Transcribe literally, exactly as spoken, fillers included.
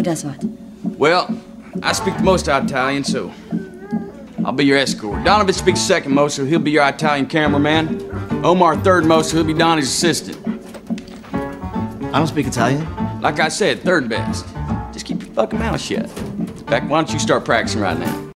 Who does what? Well, I speak the most Italian, so I'll be your escort. Donovan speaks second most, so he'll be your Italian cameraman. Omar third most, so he'll be Donnie's assistant. I don't speak Italian. Like I said, third best. Just keep your fucking mouth shut. In fact, why don't you start practicing right now?